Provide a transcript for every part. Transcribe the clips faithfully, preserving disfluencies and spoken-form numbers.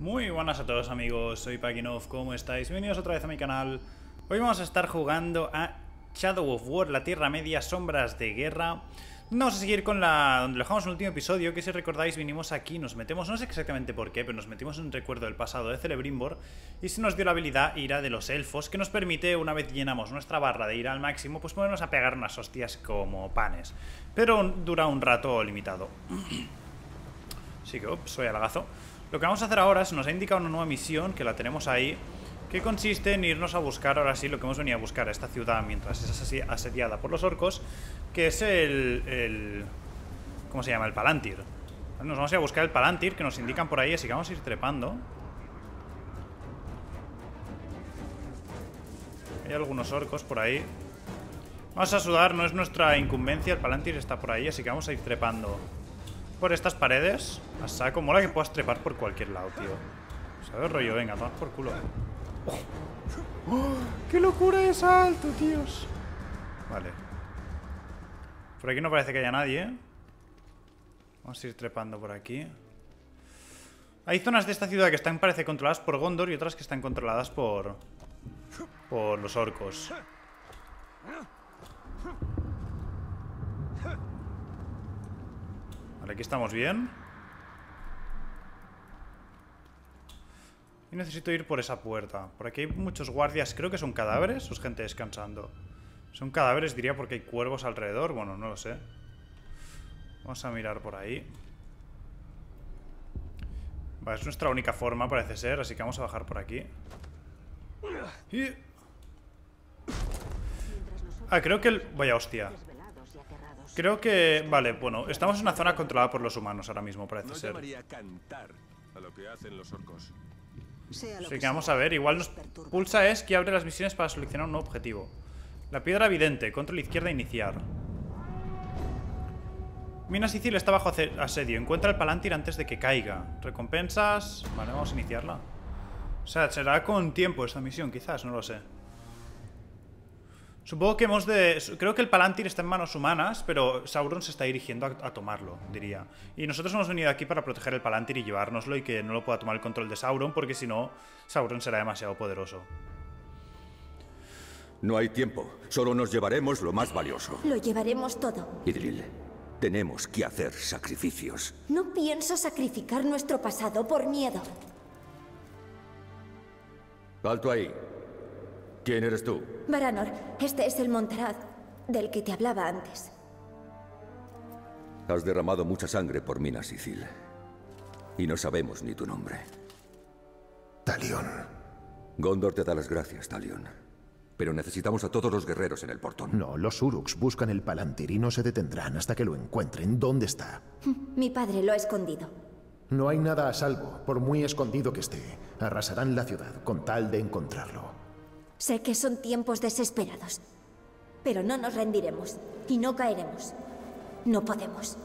Muy buenas a todos amigos, soy Pakinov, ¿cómo estáis? Bienvenidos otra vez a mi canal. Hoy vamos a estar jugando a Shadow of War, la Tierra Media, Sombras de Guerra. Vamos a seguir con la... donde dejamos el último episodio, que si recordáis vinimos aquí, nos metemos, no sé exactamente por qué, pero nos metimos en un recuerdo del pasado de Celebrimbor y se nos dio la habilidad Ira de los elfos, que nos permite, una vez llenamos nuestra barra de Ira al máximo, pues ponernos a pegar unas hostias como panes. Pero dura un rato limitado. Así que, ups, soy alagazo. Lo que vamos a hacer ahora es, nos ha indicado una nueva misión, que la tenemos ahí, que consiste en irnos a buscar, ahora sí, lo que hemos venido a buscar a esta ciudad mientras es asediada por los orcos, que es el... el ¿cómo se llama? El Palantir. Nos vamos a ir a buscar el Palantir, que nos indican por ahí, así que vamos a ir trepando. Hay algunos orcos por ahí. Vamos a sudar, no es nuestra incumbencia, el Palantir está por ahí, así que vamos a ir trepando por estas paredes, a saco. Mola que puedas trepar por cualquier lado, tío. ¿Sabes, rollo? Venga, toma por culo. Oh. Oh, ¡qué locura de salto, tíos! Vale. Por aquí no parece que haya nadie, ¿eh? Vamos a ir trepando por aquí. Hay zonas de esta ciudad que están, parece, controladas por Gondor y otras que están controladas por... por los orcos. Aquí estamos bien. Y necesito ir por esa puerta. Por aquí hay muchos guardias. Creo que son cadáveres o es gente descansando. Son cadáveres, diría, porque hay cuervos alrededor. Bueno, no lo sé. Vamos a mirar por ahí. Vale, es nuestra única forma, parece ser. Así que vamos a bajar por aquí. Y... ah, creo que el... vaya hostia. Creo que... vale, bueno, estamos en una zona controlada por los humanos ahora mismo, parece ser. Así que vamos a ver, igual nos pulsa es que abre las misiones para seleccionar un nuevo objetivo. La piedra vidente, control izquierda, iniciar. Minas Ithil está bajo asedio, encuentra el Palantir antes de que caiga. Recompensas... vale, vamos a iniciarla. O sea, será con tiempo esta misión, quizás, no lo sé. Supongo que hemos de... creo que el Palantir está en manos humanas, pero Sauron se está dirigiendo a, a tomarlo, diría. Y nosotros hemos venido aquí para proteger el Palantir y llevárnoslo y que no lo pueda tomar el control de Sauron, porque si no, Sauron será demasiado poderoso. No hay tiempo. Solo nos llevaremos lo más valioso. Lo llevaremos todo. Idril, tenemos que hacer sacrificios. No pienso sacrificar nuestro pasado por miedo. Alto ahí. ¿Quién eres tú? Baranor, este es el Montaraz del que te hablaba antes. Has derramado mucha sangre por Minas Ithil y no sabemos ni tu nombre. Talion. Gondor te da las gracias, Talion. Pero necesitamos a todos los guerreros en el portón. No, los Uruks buscan el Palantir y no se detendrán hasta que lo encuentren. ¿Dónde está? Mi padre lo ha escondido. No hay nada a salvo, por muy escondido que esté. Arrasarán la ciudad con tal de encontrarlo. Sé que son tiempos desesperados, pero no nos rendiremos y no caeremos. No podemos.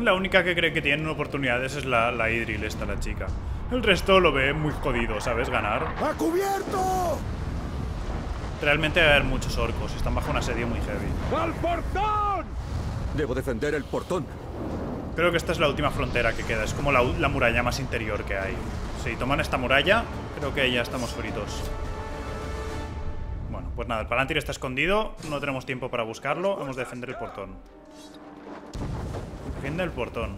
La única que cree que tienen oportunidades es la, la Idril, esta, la chica. El resto lo ve muy jodido, ¿sabes? Ganar. ¡A cubierto! Realmente hay muchos orcos, están bajo un asedio muy heavy. ¡Al portón! Debo defender el portón. Creo que esta es la última frontera que queda. Es como la, la muralla más interior que hay. Si toman esta muralla, creo que ya estamos fritos. Bueno, pues nada, el Palantir está escondido. No tenemos tiempo para buscarlo. Vamos a defender el portón. Defiende el portón.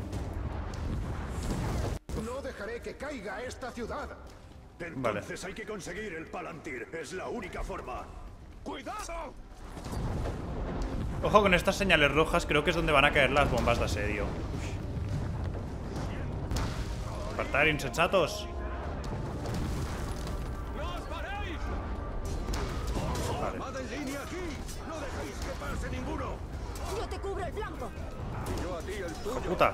No dejaré que caiga esta ciudad. Entonces vale. Hay que conseguir el Palantir. Es la única forma. ¡Cuidado! Ojo con estas señales rojas, creo que es donde van a caer las bombas de asedio. Apartar, insensatos. Vale. ¡Oh, puta!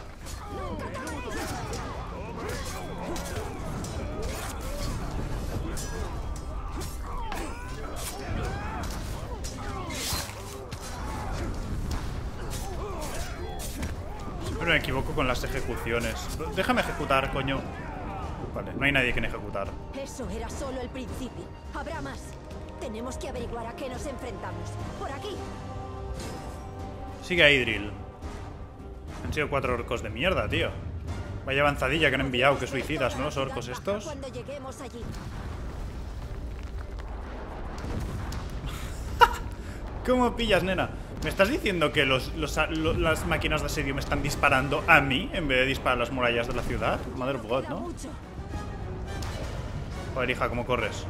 Siempre me equivoco con las ejecuciones. Déjame ejecutar, coño. Vale, no hay nadie que ejecutar. Eso era solo el principio. Habrá más. Tenemos que averiguar a qué nos enfrentamos. Por aquí. Sigue a Idril. Han sido cuatro orcos de mierda, tío. Vaya avanzadilla que han enviado. Que suicidas, ¿no? Los orcos estos. ¿Cómo pillas, nena? ¿Me estás diciendo que los, los, los, las máquinas de asedio me están disparando a mí en vez de disparar a las murallas de la ciudad? Mother of God, ¿no? Joder, hija, ¿cómo corres?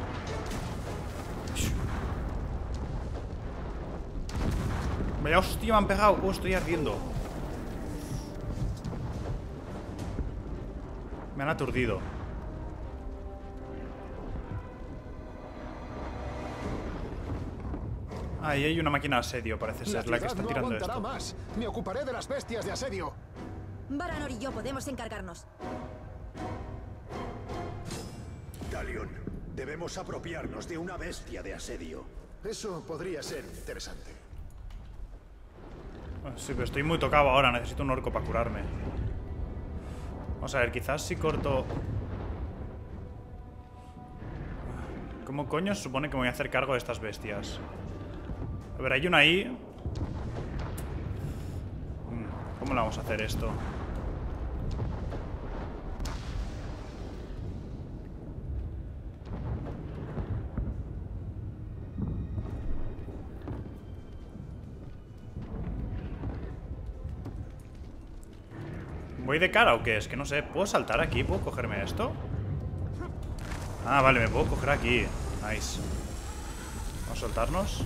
Vaya hostia, me han pegado. Oh, estoy ardiendo. Me han aturdido. Ahí hay una máquina de asedio, parece ser la, la que está tirando no esto. Más. Me ocuparé de las bestias de asedio. Baranor y yo podemos encargarnos. Talion, debemos apropiarnos de una bestia de asedio. Eso podría ser interesante. Sí, pero estoy muy tocado ahora. Necesito un orco para curarme. Vamos a ver, quizás si corto... ¿Cómo coño se supone que me voy a hacer cargo de estas bestias? A ver, hay una ahí. ¿Cómo la vamos a hacer esto? ¿Voy de cara o qué? Es que no sé. ¿Puedo saltar aquí? ¿Puedo cogerme esto? Ah, vale, me puedo coger aquí. Nice. Vamos a soltarnos.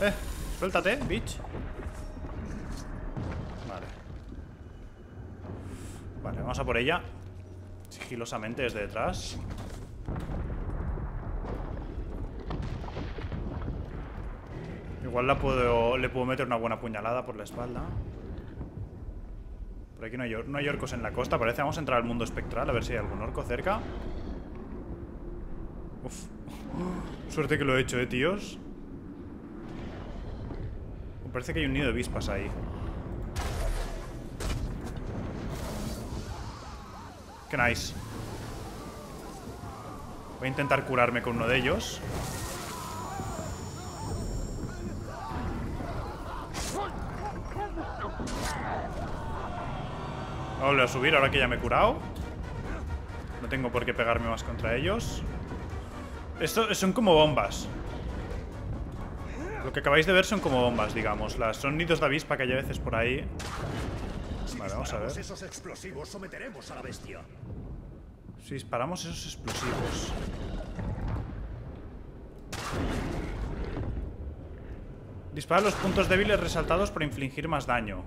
Eh. Suéltate, bitch. Vale. Vale, vamos a por ella. Sigilosamente desde detrás. Igual la puedo, le puedo meter una buena puñalada por la espalda. Por aquí no hay, no hay orcos en la costa, parece. Vamos a entrar al mundo espectral a ver si hay algún orco cerca. Uf. Suerte que lo he hecho, eh, tíos. Parece que hay un nido de avispas ahí. Qué nice. Voy a intentar curarme con uno de ellos. Vamos a subir ahora que ya me he curado. No tengo por qué pegarme más contra ellos. Esto son como bombas. Lo que acabáis de ver son como bombas, digamos. Las, son nidos de avispa que hay a veces por ahí. Vale, vamos a ver. Si disparamos esos explosivos, someteremos a la bestia. Si disparamos esos explosivos. Dispara los puntos débiles resaltados para infligir más daño.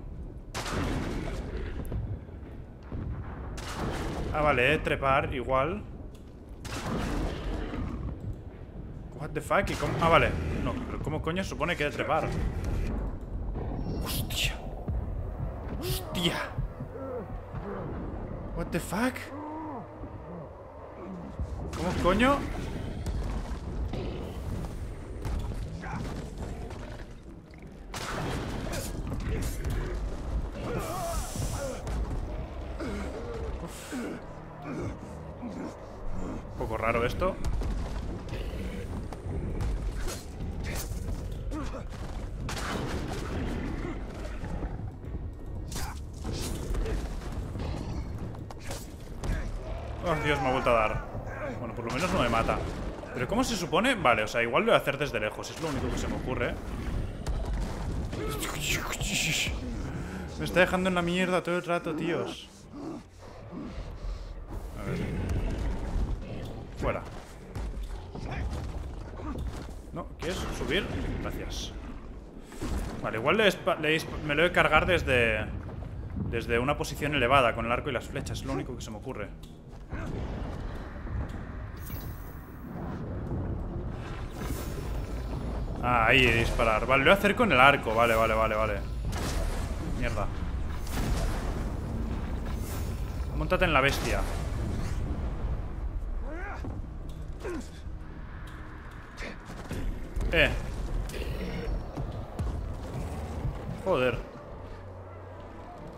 Ah, vale, eh, trepar igual. What the fuck? ¿Y cómo? Ah, vale. No, pero ¿cómo coño se supone que he de trepar? Hostia. Hostia. What the fuck? ¿Cómo coño? Uf. Un poco raro esto. Oh, Dios, me ha vuelto a dar. Bueno, por lo menos no me mata. ¿Pero cómo se supone? Vale, o sea, igual lo voy a hacer desde lejos. Es lo único que se me ocurre. Me está dejando en la mierda todo el rato, tíos. A ver. Fuera. No, ¿quieres subir? Gracias. Vale, igual le le me lo voy a cargar desde... Desde una posición elevada, con el arco y las flechas. Es lo único que se me ocurre. Ah, ahí disparar. Vale, lo voy a hacer con el arco. Vale, vale, vale, vale. Mierda. Móntate en la bestia. Eh. Joder.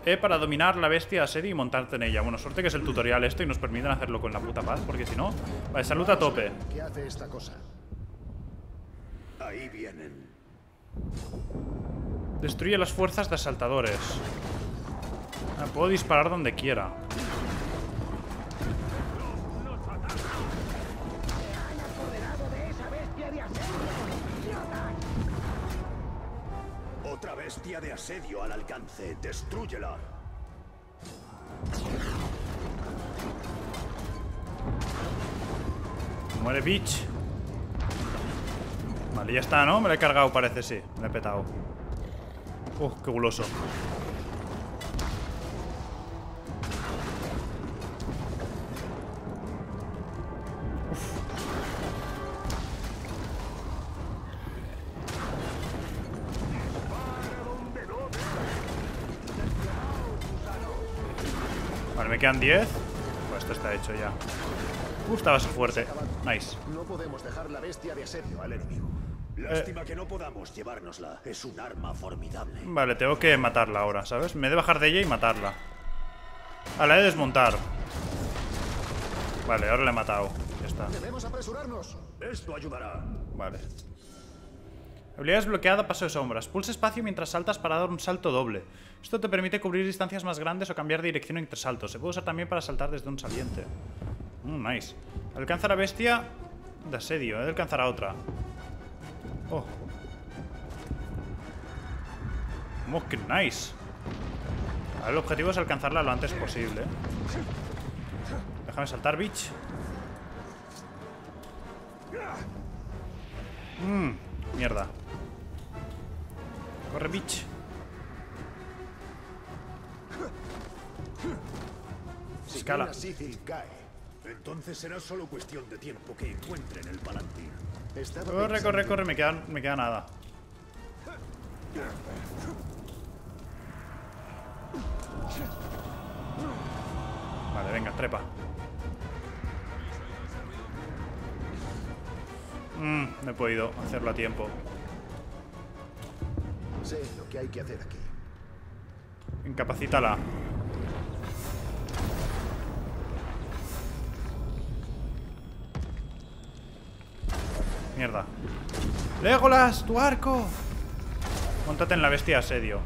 E para dominar la bestia de asedio y montarte en ella. Bueno, suerte que es el tutorial esto y nos permiten hacerlo con la puta paz, porque si no... Vale, salud a tope. ¿Qué hace esta cosa? Ahí vienen. Destruye las fuerzas de asaltadores. Ah, puedo disparar donde quiera. Otra bestia de asedio al alcance. Destrúyela. Muere, bitch. Vale, ya está, ¿no? Me la he cargado, parece, sí. Me la he petado. Uf, qué guloso. Uf. Vale, me quedan diez. Pues esto está hecho ya. Uf, estaba eso fuerte. Nice. No podemos dejar la bestia de asedio al enemigo. Lástima eh. que no podamos llevárnosla. Es un arma formidable. Vale, tengo que matarla ahora, ¿sabes? Me he de bajar de ella y matarla. Ah, la he de desmontar. Vale, ahora la he matado. Ya está. Debemos apresurarnos. Esto ayudará. Vale. Habilidad desbloqueada, paso de sombras. Pulsa espacio mientras saltas para dar un salto doble. Esto te permite cubrir distancias más grandes o cambiar de dirección entre saltos. Se puede usar también para saltar desde un saliente. Mm, nice. Alcanza a la bestia de asedio. He de alcanzar a otra. Oh. Oh, qué nice. El objetivo es alcanzarla lo antes posible. Déjame saltar, bitch. Mmm, mierda. Corre, bitch. Escala. Entonces será solo cuestión de tiempo que encuentren el Palantir. Corre, corre, corre, me queda, me queda nada. Vale, venga, trepa. Mm, no he podido hacerlo a tiempo. Sé lo que hay que hacer aquí. Incapacítala. Mierda. ¡Legolas, tu arco! Móntate en la bestia asedio.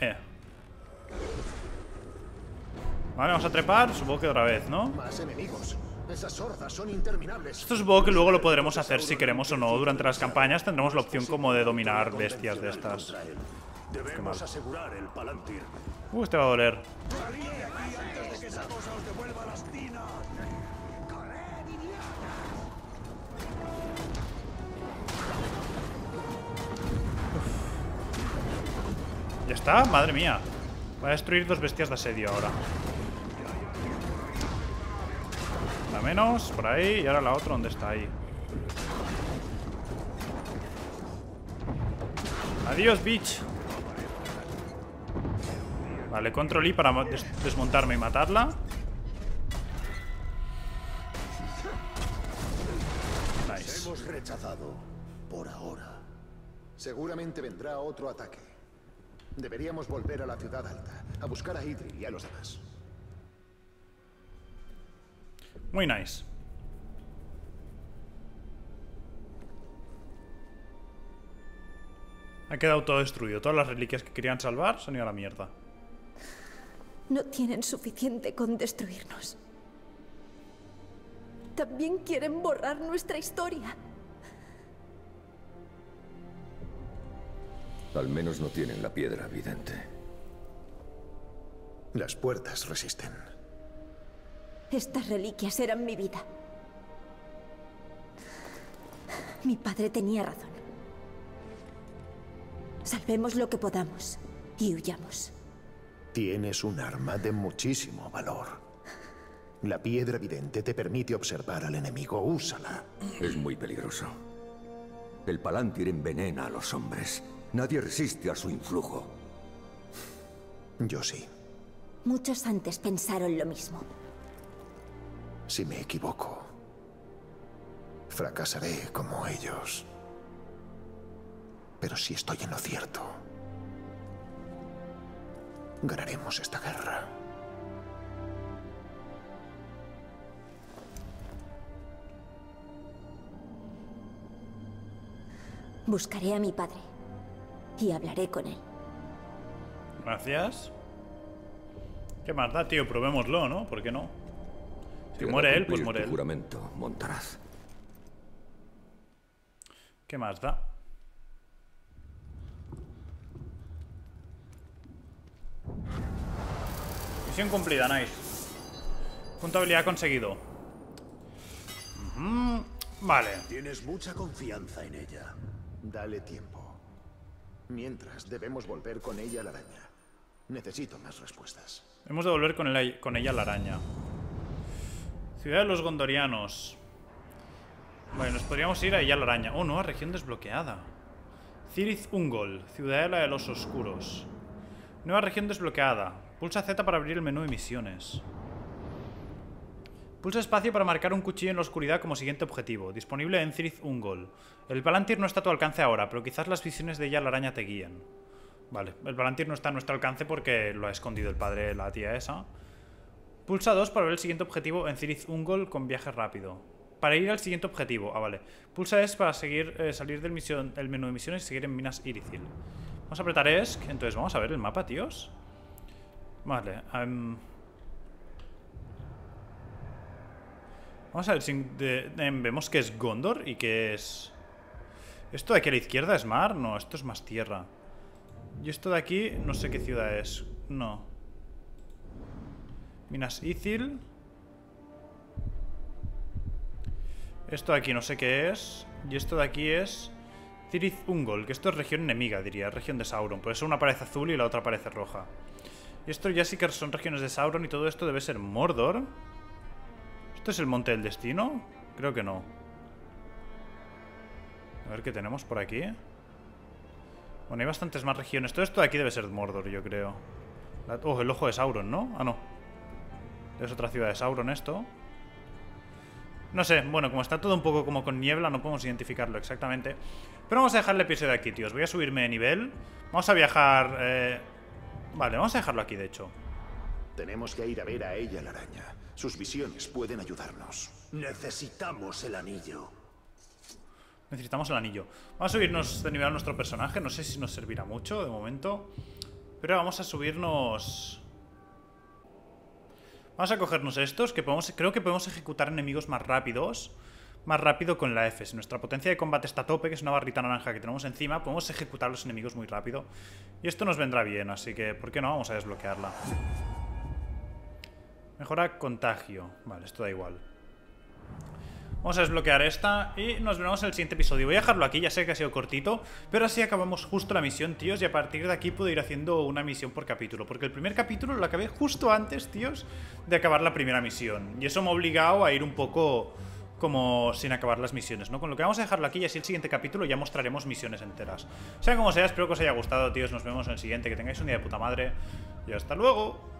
Eh. Vale, vamos a trepar. Supongo que otra vez, ¿no? Más enemigos. Esas hordas son interminables. Esto supongo que luego lo podremos hacer si queremos o no. Durante las campañas tendremos la opción como de dominar bestias de estas. Debemos asegurar el Palantir. Uh, este va a doler. Uf. Ya está, madre mía. Va a destruir dos bestias de asedio ahora. La menos, por ahí, y ahora la otra, ¿dónde está? Ahí. Adiós, bitch. Vale, control I para des desmontarme y matarla. Nice. Hemos rechazado por ahora. Seguramente vendrá otro ataque. Deberíamos volver a la ciudad alta, a buscar a Idril y a los demás. Muy nice. Ha quedado todo destruido. Todas las reliquias que querían salvar se han ido a la mierda. No tienen suficiente con destruirnos. También quieren borrar nuestra historia. Al menos no tienen la piedra vidente. Las puertas resisten. Estas reliquias eran mi vida. Mi padre tenía razón. Salvemos lo que podamos y huyamos. Tienes un arma de muchísimo valor. La piedra vidente te permite observar al enemigo. Úsala. Es muy peligroso. El Palantir envenena a los hombres. Nadie resiste a su influjo. Yo sí. Muchos antes pensaron lo mismo. Si me equivoco, fracasaré como ellos. Pero si estoy en lo cierto, Ganaremos esta guerra. Buscaré a mi padre y hablaré con él. Gracias. ¿Qué más da, tío? Probémoslo, ¿no? ¿Por qué no? Si muere él, pues muere él. Juramento, Montaraz. ¿Qué más da? Misión cumplida, nice. Punto habilidad conseguido. Uh-huh. Vale. Tienes mucha confianza en ella. Dale tiempo. Mientras, debemos volver con ella a la araña. Necesito más respuestas. Hemos de volver con, el, con ella a la araña. Ciudad de los Gondorianos. Bueno, nos podríamos ir a Yalaraña. Oh, no, región desbloqueada. Cirith Ungol, Ciudadela de los Oscuros. Nueva región desbloqueada. Pulsa zeta para abrir el menú de misiones. Pulsa espacio para marcar un cuchillo en la oscuridad como siguiente objetivo. Disponible en Cirith Ungol. El Palantir no está a tu alcance ahora, pero quizás las visiones de Yalaraña te guíen. Vale, el Palantir no está a nuestro alcance porque lo ha escondido el padre de la tía esa. Pulsa dos para ver el siguiente objetivo en Cirith Ungol con viaje rápido. Para ir al siguiente objetivo. Ah, vale. Pulsa es para seguir, eh, salir del misión, el menú de misiones y seguir en Minas Ithil. Vamos a apretar ESC. Entonces vamos a ver el mapa, tíos. Vale. Um... Vamos a ver si de, de, vemos que es Gondor y que es... Esto de aquí a la izquierda es mar. No, esto es más tierra. Y esto de aquí no sé qué ciudad es. No. Minas Ithil. Esto de aquí no sé qué es. Y esto de aquí es Cirith Ungol, que esto es región enemiga, diría. Región de Sauron, por eso una parece azul y la otra parece roja. Y esto ya sí que son regiones de Sauron. Y todo esto debe ser Mordor. ¿Esto es el Monte del Destino? Creo que no. A ver qué tenemos por aquí. Bueno, hay bastantes más regiones. Todo esto de aquí debe ser Mordor, yo creo. La... Oh, el ojo de Sauron, ¿no? Ah, no. Es otra ciudad de Sauron esto. No sé, bueno, como está todo un poco como con niebla, no podemos identificarlo exactamente. Pero vamos a dejar el episodio aquí, tíos. Voy a subirme de nivel. Vamos a viajar... Eh... Vale, vamos a dejarlo aquí, de hecho. Tenemos que ir a ver a ella, la araña. Sus visiones pueden ayudarnos. Necesitamos el anillo. Necesitamos el anillo. Vamos a subirnos de nivel a nuestro personaje. No sé si nos servirá mucho, de momento. Pero vamos a subirnos... Vamos a cogernos estos, que podemos, creo que podemos ejecutar enemigos más rápidos, más rápido con la F. Si nuestra potencia de combate está a tope, que es una barrita naranja que tenemos encima, podemos ejecutar los enemigos muy rápido. Y esto nos vendrá bien, así que, ¿por qué no? Vamos a desbloquearla. Mejora contagio. Vale, esto da igual. Vamos a desbloquear esta y nos veremos en el siguiente episodio. Voy a dejarlo aquí, ya sé que ha sido cortito, pero así acabamos justo la misión, tíos. Y a partir de aquí puedo ir haciendo una misión por capítulo, porque el primer capítulo lo acabé justo antes, tíos, de acabar la primera misión. Y eso me ha obligado a ir un poco como sin acabar las misiones, ¿no? Con lo que vamos a dejarlo aquí y así el siguiente capítulo ya mostraremos misiones enteras. Sea como sea, espero que os haya gustado, tíos. Nos vemos en el siguiente, que tengáis un día de puta madre. Y hasta luego.